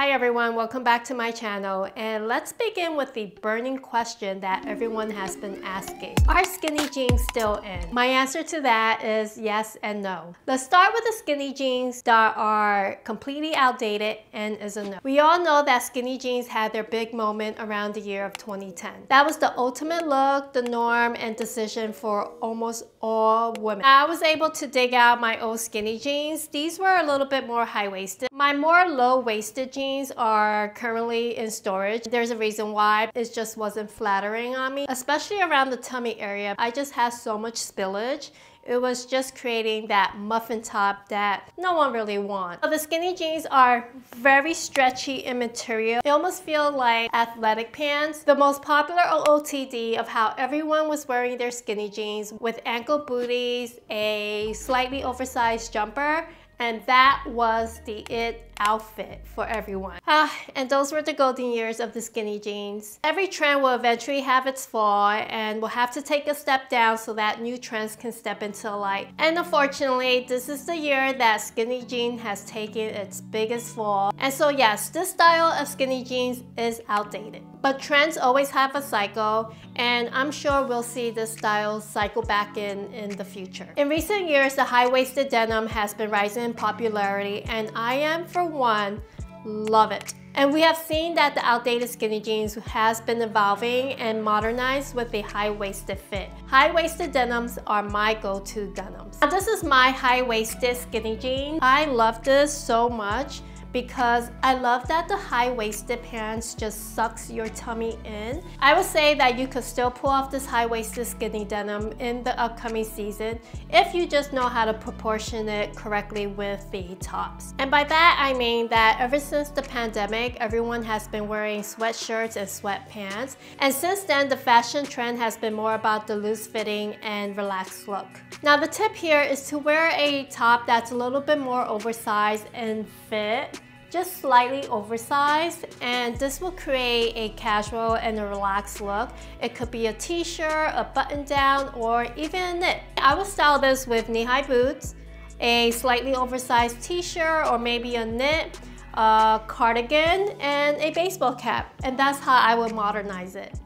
Hi everyone, welcome back to my channel, and let's begin with the burning question that everyone has been asking. Are skinny jeans still in? My answer to that is yes and no. Let's start with the skinny jeans that are completely outdated and is a no. We all know that skinny jeans had their big moment around the year of 2010. That was the ultimate look, the norm, and decision for almost all women. I was able to dig out my old skinny jeans. These were a little bit more high-waisted. My more low-waisted jeans are currently in storage. There's a reason why. It just wasn't flattering on me, especially around the tummy area. I just had so much spillage. It was just creating that muffin top that no one really wants. So the skinny jeans are very stretchy in material. They almost feel like athletic pants. The most popular OOTD of how everyone was wearing their skinny jeans with ankle booties, a slightly oversized jumper, and that was the it outfit for everyone. And those were the golden years of the skinny jeans. Every trend will eventually have its fall, and we'll have to take a step down so that new trends can step into light. And unfortunately, this is the year that skinny jean has taken its biggest fall. And so yes, this style of skinny jeans is outdated. But trends always have a cycle, and I'm sure we'll see this style cycle back in the future. In recent years, the high-waisted denim has been rising in popularity, and I am, for one, love it. And we have seen that the outdated skinny jeans has been evolving and modernized with a high-waisted fit. High-waisted denims are my go-to denims. Now, this is my high-waisted skinny jean. I love this so much, because I love that the high-waisted pants just sucks your tummy in. I would say that you could still pull off this high-waisted skinny denim in the upcoming season if you just know how to proportion it correctly with the tops. And by that I mean that ever since the pandemic, everyone has been wearing sweatshirts and sweatpants, and since then the fashion trend has been more about the loose-fitting and relaxed look. Now the tip here is to wear a top that's a little bit more oversized and fit, just slightly oversized, and this will create a casual and a relaxed look. It could be a t-shirt, a button-down, or even a knit. I would style this with knee-high boots, a slightly oversized t-shirt, or maybe a knit, a cardigan, and a baseball cap, and that's how I would modernize it.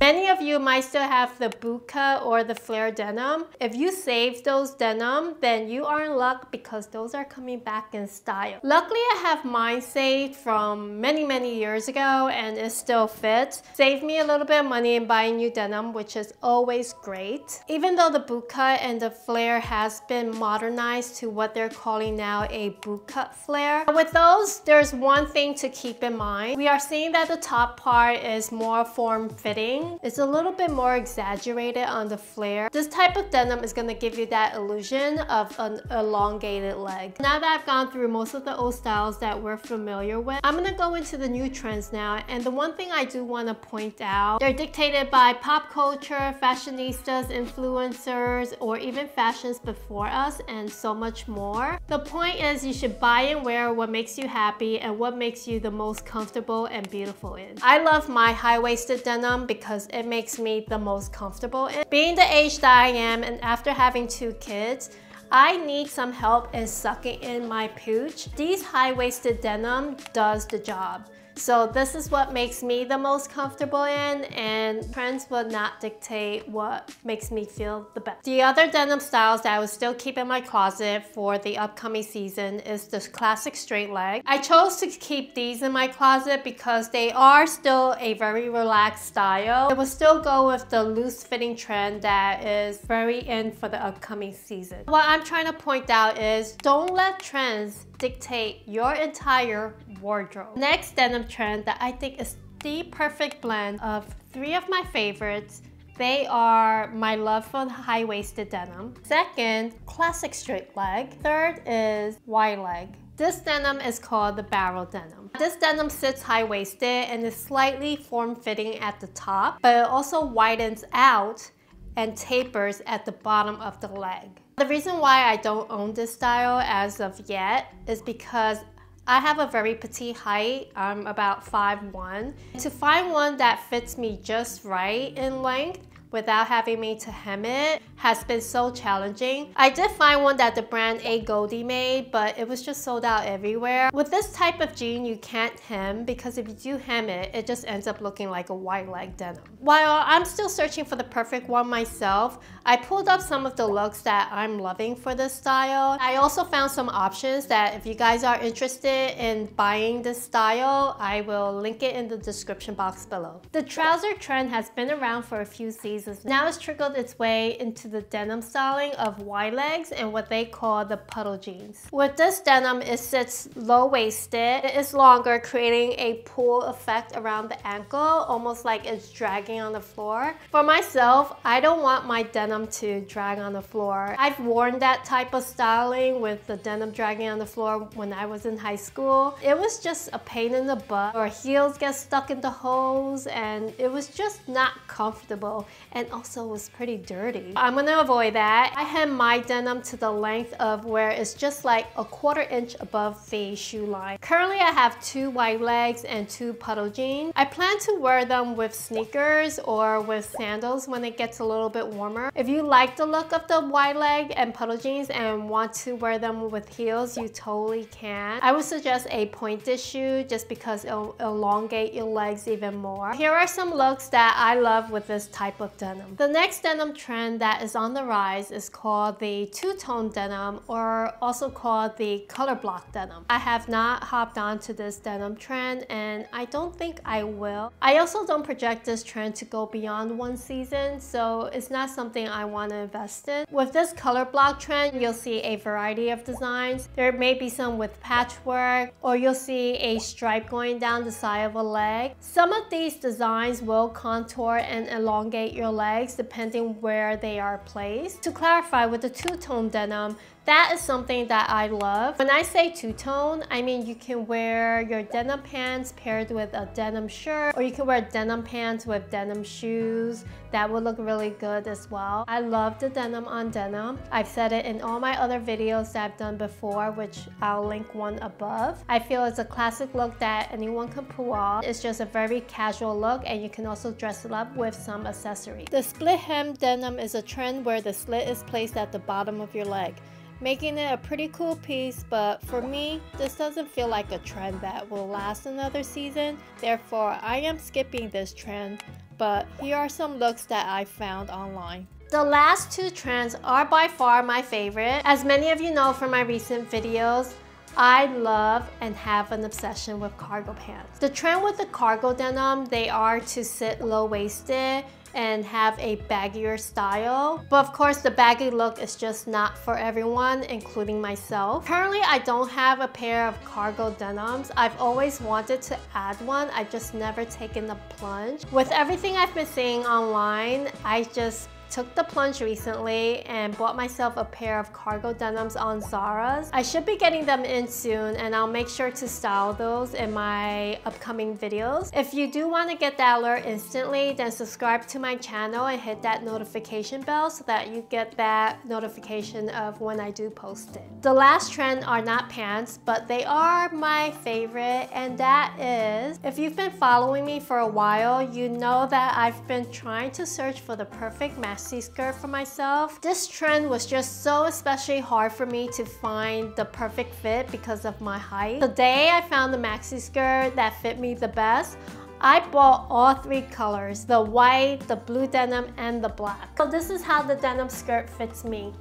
Many of you might still have the boot cut or the flare denim. If you saved those denim, then you are in luck, because those are coming back in style. Luckily, I have mine saved from many years ago, and it still fits. Saved me a little bit of money in buying new denim, which is always great. Even though the boot cut and the flare has been modernized to what they're calling now a boot cut flare. With those, there's one thing to keep in mind. We are seeing that the top part is more form-fitting. It's a little bit more exaggerated on the flare. This type of denim is going to give you that illusion of an elongated leg. Now that I've gone through most of the old styles that we're familiar with, I'm going to go into the new trends now. And the one thing I do want to point out, they're dictated by pop culture, fashionistas, influencers, or even fashions before us, and so much more. The point is you should buy and wear what makes you happy and what makes you the most comfortable and beautiful in. I love my high-waisted denim because it makes me the most comfortable in. Being the age that I am, and after having 2 kids, I need some help in sucking in my pooch. These high-waisted denim does the job. So this is what makes me the most comfortable in, and trends will not dictate what makes me feel the best. The other denim styles that I would still keep in my closet for the upcoming season is the classic straight leg. I chose to keep these in my closet because they are still a very relaxed style. It will still go with the loose fitting trend that is very in for the upcoming season. What I'm trying to point out is don't let trends dictate your entire wardrobe. Next denim trend that I think is the perfect blend of 3 of my favorites They are my love for high-waisted denim. Second, classic straight leg. Third is wide leg. This denim is called the barrel denim. This denim sits high-waisted and is slightly form-fitting at the top, but it also widens out and tapers at the bottom of the leg. The reason why I don't own this style as of yet is because I have a very petite height. I'm about 5'1". To find one that fits me just right in length without having me to hem it has been so challenging. I did find one that the brand AGOLDE made, but it was just sold out everywhere. With this type of jean, you can't hem, because if you do hem it, it just ends up looking like a wide leg denim. While I'm still searching for the perfect one myself, I pulled up some of the looks that I'm loving for this style. I also found some options that if you guys are interested in buying this style, I will link it in the description box below. The trouser trend has been around for a few seasons. Now it's trickled its way into the denim styling of wide legs and what they call the puddle jeans. With this denim, it sits low-waisted. It is longer, creating a pull effect around the ankle, almost like it's dragging on the floor. For myself, I don't want my denim to drag on the floor. I've worn that type of styling with the denim dragging on the floor when I was in high school. It was just a pain in the butt. Our heels get stuck in the holes and it was just not comfortable. And also was pretty dirty. I'm gonna avoid that. I hem my denim to the length of where it's just like a 1/4 inch above the shoe line. Currently I have 2 wide legs and 2 puddle jeans. I plan to wear them with sneakers or with sandals when it gets a little bit warmer. If you like the look of the wide leg and puddle jeans and want to wear them with heels, you totally can. I would suggest a pointed shoe just because it'll elongate your legs even more. Here are some looks that I love with this type of denim. The next denim trend that is on the rise is called the two-tone denim, or also called the color block denim. I have not hopped onto this denim trend and I don't think I will. I also don't project this trend to go beyond one season, so it's not something I want to invest in. With this color block trend, you'll see a variety of designs. There may be some with patchwork, or you'll see a stripe going down the side of a leg. Some of these designs will contour and elongate your legs depending where they are placed. To clarify, with the two-tone denim, that is something that I love. When I say two-tone, I mean you can wear your denim pants paired with a denim shirt, or you can wear denim pants with denim shoes. That would look really good as well. I love the denim on denim. I've said it in all my other videos that I've done before, which I'll link one above. I feel it's a classic look that anyone can pull off. It's just a very casual look, and you can also dress it up with some accessories. The split hem denim is a trend where the slit is placed at the bottom of your leg, making it a pretty cool piece, but for me, this doesn't feel like a trend that will last another season. Therefore, I am skipping this trend, but here are some looks that I found online. The last 2 trends are by far my favorite. As many of you know from my recent videos, I love and have an obsession with cargo pants. The trend with the cargo denim, they are to sit low-waisted and have a baggier style. But of course, the baggy look is just not for everyone, including myself. Currently, I don't have a pair of cargo denims. I've always wanted to add one. I've just never taken the plunge. With everything I've been seeing online, I just took the plunge recently and bought myself a pair of cargo denims on Zara's. I should be getting them in soon, and I'll make sure to style those in my upcoming videos. If you do want to get that alert instantly, then subscribe to my channel and hit that notification bell so that you get that notification of when I do post it. The last trend are not pants, but they are my favorite, and that is, if you've been following me for a while, you know that I've been trying to search for the perfect match skirt for myself. This trend was just so especially hard for me to find the perfect fit because of my height. Today I found the maxi skirt that fit me the best. I bought all 3 colors, the white, the blue denim, and the black. So this is how the denim skirt fits me.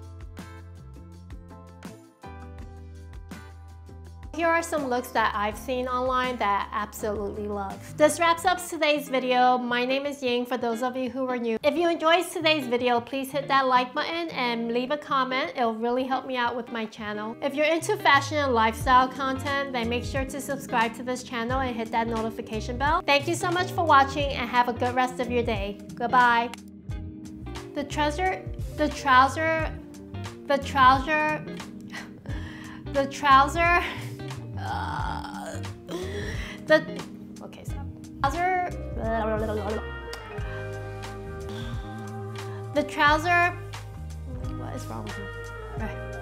Here are some looks that I've seen online that I absolutely love. This wraps up today's video. My name is Ying for those of you who are new. If you enjoyed today's video, please hit that like button and leave a comment. It'll really help me out with my channel. If you're into fashion and lifestyle content, then make sure to subscribe to this channel and hit that notification bell. Thank you so much for watching and have a good rest of your day. Goodbye. The trouser, what is wrong with me? Right.